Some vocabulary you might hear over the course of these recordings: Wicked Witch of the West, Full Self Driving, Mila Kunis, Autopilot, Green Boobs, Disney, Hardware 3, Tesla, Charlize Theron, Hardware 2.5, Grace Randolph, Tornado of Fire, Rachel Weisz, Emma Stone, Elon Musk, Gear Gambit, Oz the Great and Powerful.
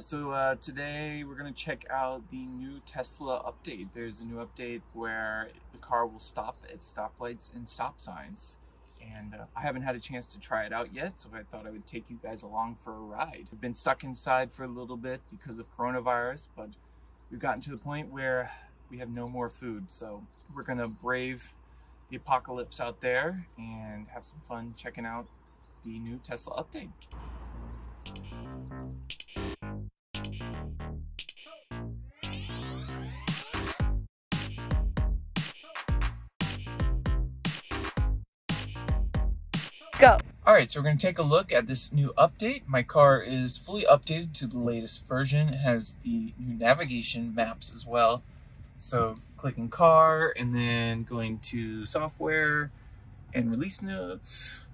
so today we're going to check out the new Tesla update. There's a new update where the car will stop at stoplights and stop signs. And I haven't had a chance to try it out yet, so I thought I would take you guys along for a ride. I've been stuck inside for a little bit because of coronavirus, but we've gotten to the point where we have no more food. So we're going to brave the apocalypse out there and have some fun checking out the new Tesla update. Go. All right, so we're going to take a look at this new update. My car is fully updated to the latest version. It has the new navigation maps as well. So clicking car and then going to software and release notes.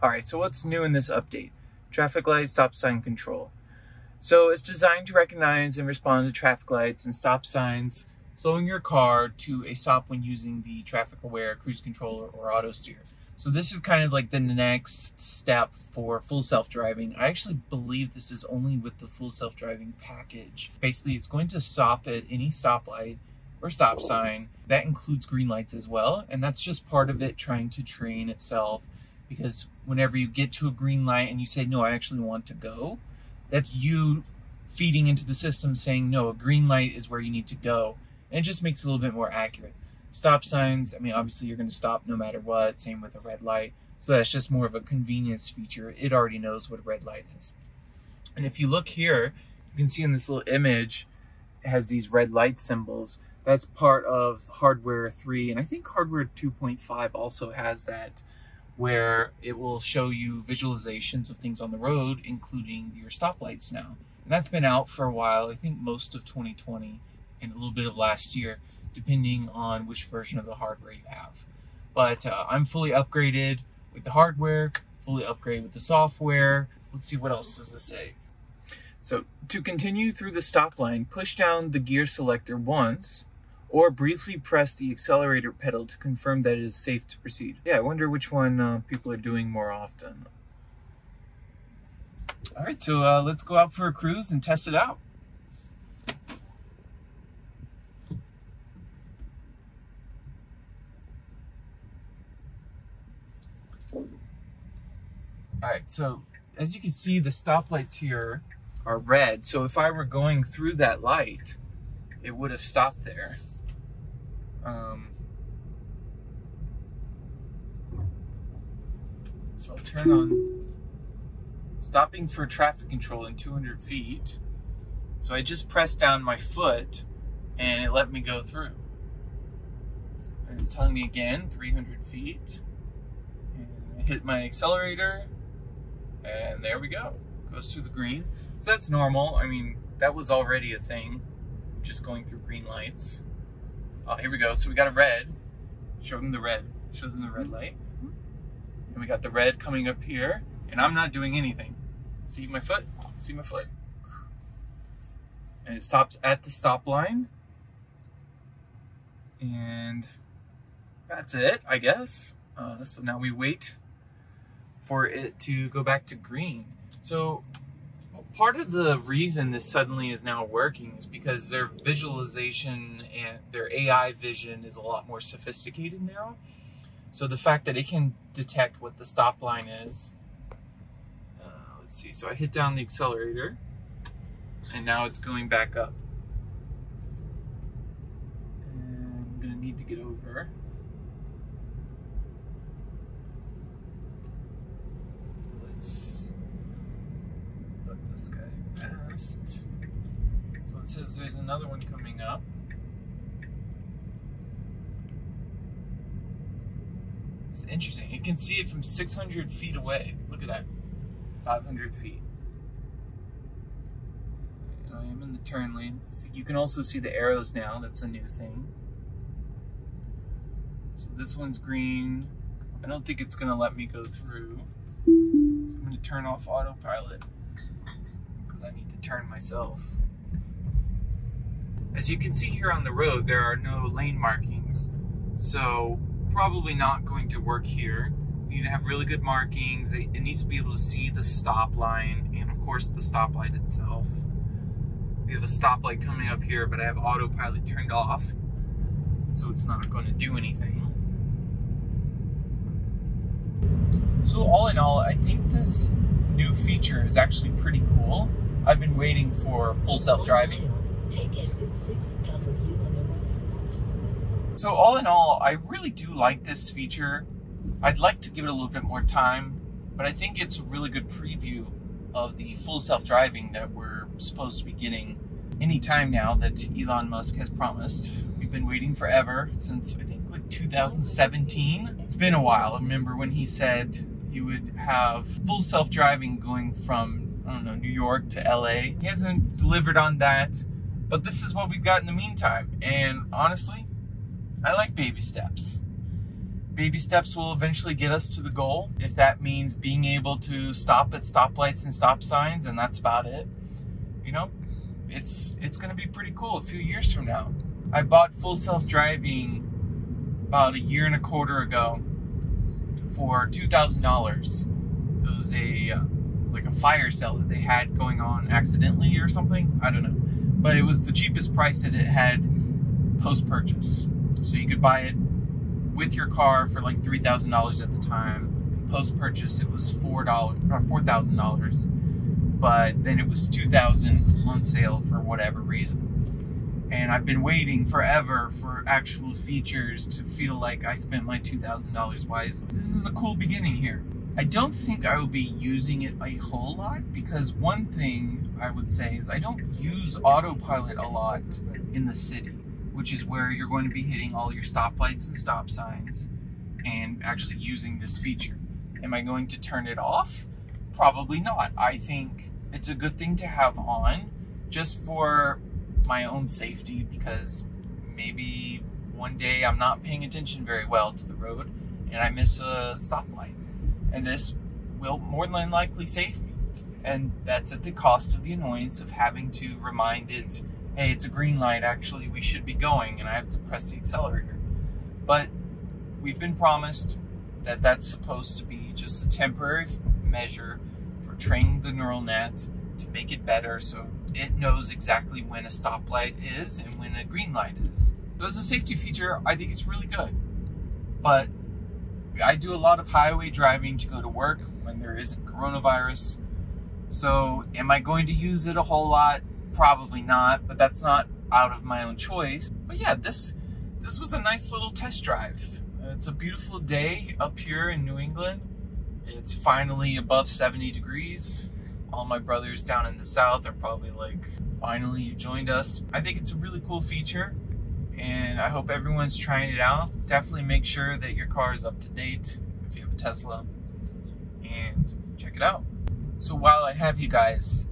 All right, so what's new in this update? Traffic light, stop sign control. So it's designed to recognize and respond to traffic lights and stop signs, slowing your car to a stop when using the traffic aware cruise control or auto steer. So this is kind of like the next step for full self-driving. I actually believe this is only with the full self-driving package. Basically, it's going to stop at any stoplight or stop sign. That includes green lights as well. And that's just part of it trying to train itself, because whenever you get to a green light and you say, no, I actually want to go, that's you feeding into the system saying, no, a green light is where you need to go. And it just makes it a little bit more accurate. Stop signs, I mean, obviously you're going to stop no matter what, same with a red light. So that's just more of a convenience feature. It already knows what a red light is. And if you look here, you can see in this little image, it has these red light symbols. That's part of Hardware 3. And I think Hardware 2.5 also has that, where it will show you visualizations of things on the road, including your stoplights now. And that's been out for a while, I think most of 2020 and a little bit of last year, depending on which version of the hardware you have. But I'm fully upgraded with the hardware, fully upgraded with the software. Let's see, what else does this say? So to continue through the stop line, push down the gear selector once, or briefly press the accelerator pedal to confirm that it is safe to proceed. Yeah, I wonder which one people are doing more often. All right, so let's go out for a cruise and test it out. All right, so as you can see, the stoplights here are red. So if I were going through that light, it would have stopped there. So I'll turn on stopping for traffic control in 200 feet. So I just pressed down my foot and it let me go through. And it's telling me again, 300 feet. And I hit my accelerator. And there we go, goes through the green. So that's normal. I mean, that was already a thing, just going through green lights. Oh, here we go. So we got a red. Show them the red. Show them the red light. And we got the red coming up here, and I'm not doing anything. See my foot? See my foot? And it stops at the stop line. And that's it, I guess. So now we wait for it to go back to green. So part of the reason this suddenly is now working is because their visualization and their AI vision is a lot more sophisticated now. So the fact that it can detect what the stop line is, let's see, so I hit down the accelerator and now it's going back up. And I'm gonna need to get over. This guy passed. So it says there's another one coming up. It's interesting. You can see it from 600 feet away. Look at that. 500 feet. I am in the turn lane. So you can also see the arrows now. That's a new thing. So this one's green. I don't think it's going to let me go through. So I'm going to turn off autopilot. I need to turn myself. As you can see here on the road, there are no lane markings, so probably not going to work here. You need to have really good markings. It needs to be able to see the stop line and of course the stoplight itself. We have a stoplight coming up here, but I have autopilot turned off, so it's not going to do anything. So all in all, I think this new feature is actually pretty cool. I've been waiting for full self-driving. Take exit 6W on the right. So all in all, I really do like this feature. I'd like to give it a little bit more time, but I think it's a really good preview of the full self-driving that we're supposed to be getting anytime now that Elon Musk has promised. We've been waiting forever, since I think like 2017. It's been a while. I remember when he said he would have full self-driving going from, I don't know, New York to LA. He hasn't delivered on that, but this is what we've got in the meantime. And honestly, I like baby steps. Baby steps will eventually get us to the goal. If that means being able to stop at stoplights and stop signs, and that's about it. You know, it's gonna be pretty cool a few years from now. I bought full self-driving about a year and a quarter ago for $2,000. It was like a fire sale that they had going on accidentally or something, I don't know. But it was the cheapest price that it had post-purchase. So you could buy it with your car for like $3,000 at the time. Post-purchase, it was $4,000, but then it was $2,000 on sale for whatever reason. And I've been waiting forever for actual features to feel like I spent my $2,000 wisely. This is a cool beginning here. I don't think I will be using it a whole lot, because one thing I would say is I don't use autopilot a lot in the city, which is where you're going to be hitting all your stoplights and stop signs and actually using this feature. Am I going to turn it off? Probably not. I think it's a good thing to have on just for my own safety, because maybe one day I'm not paying attention very well to the road and I miss a stoplight. And this will more than likely save me. And that's at the cost of the annoyance of having to remind it, hey, it's a green light, actually, we should be going, and I have to press the accelerator. But we've been promised that that's supposed to be just a temporary measure for training the neural net to make it better so it knows exactly when a stoplight is and when a green light is. So as a safety feature, I think it's really good. But I do a lot of highway driving to go to work when there isn't coronavirus. So am I going to use it a whole lot? Probably not, but that's not out of my own choice. But yeah, this was a nice little test drive. It's a beautiful day up here in New England. It's finally above 70 degrees. All my brothers down in the South are probably like, finally you joined us. I think it's a really cool feature, and I hope everyone's trying it out. Definitely make sure that your car is up to date if you have a Tesla, and check it out. So while I have you guys,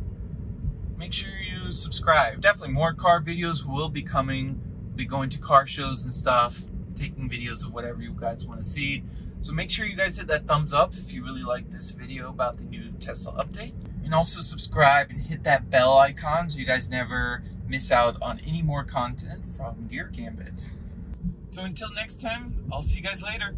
make sure you subscribe. Definitely more car videos will be coming. We'll be going to car shows and stuff, taking videos of whatever you guys want to see. So make sure you guys hit that thumbs up if you really like this video about the new Tesla update. And also subscribe and hit that bell icon so you guys never miss out on any more content from Gear Gambit. So until next time, I'll see you guys later.